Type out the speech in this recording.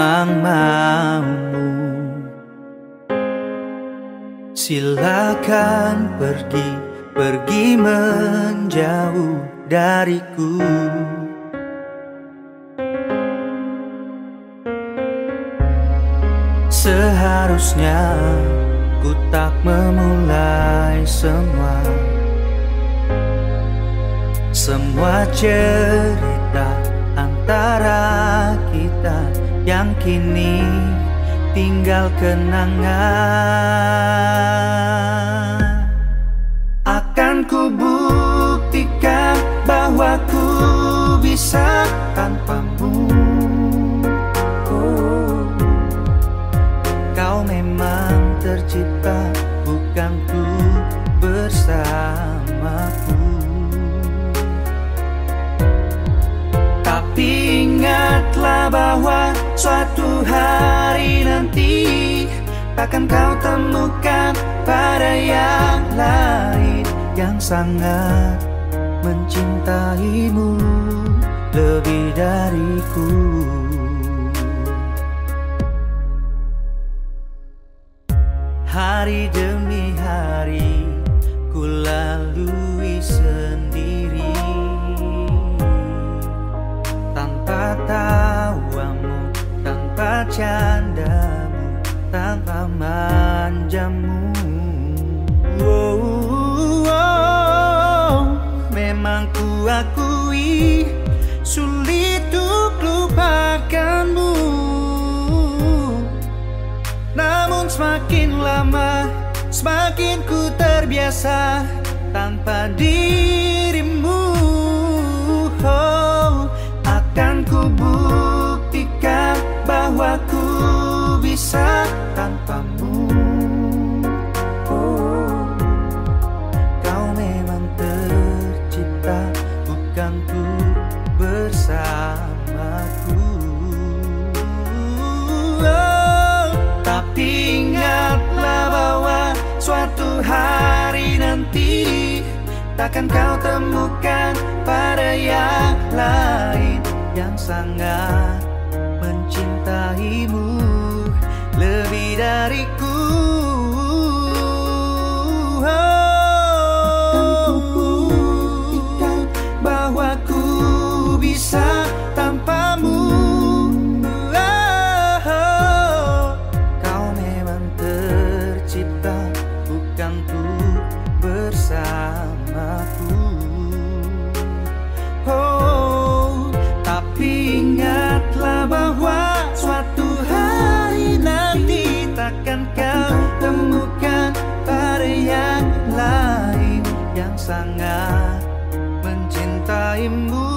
memang maumu, silakan pergi, pergi menjauh dariku. Seharusnya ku tak memulai semua cerita antara kita yang kini tinggal kenangan. Akan ku buktikan bahwa ku bisa tanpamu. Oh, kau memang tercipta, bukan ku bersamaku. Tapi ingatlah bahwa suatu hari nanti takkan kau temukan pada yang lain yang sangat mencintaimu lebih dariku. Hari demi hari ku lalui sendiri tanpa tawamu, tanpa candamu, tanpa manjamu. Wow, wow. Memang ku akui sulit untuk lupakanmu, namun semakin lama semakin ku terbiasa tanpa dirimu. Oh, akan ku buktikan bahwa ku bisa tanpamu. Oh, kau memang tercipta, bukan ku bersamaku. Oh, tapi ingatlah bahwa suatu hari nanti takkan kau temukan pada yang lain yang sangat mencintaimu lebih dariku. Akan ku buktikan bahwa ku bisa tanpamu. Oh, kau memang tercipta, bukan ku bersamaku. Oh, tapi ingatlah bahwa suatu hari nanti takkan kau temukan pada yang lain yang sangat mencintaimu.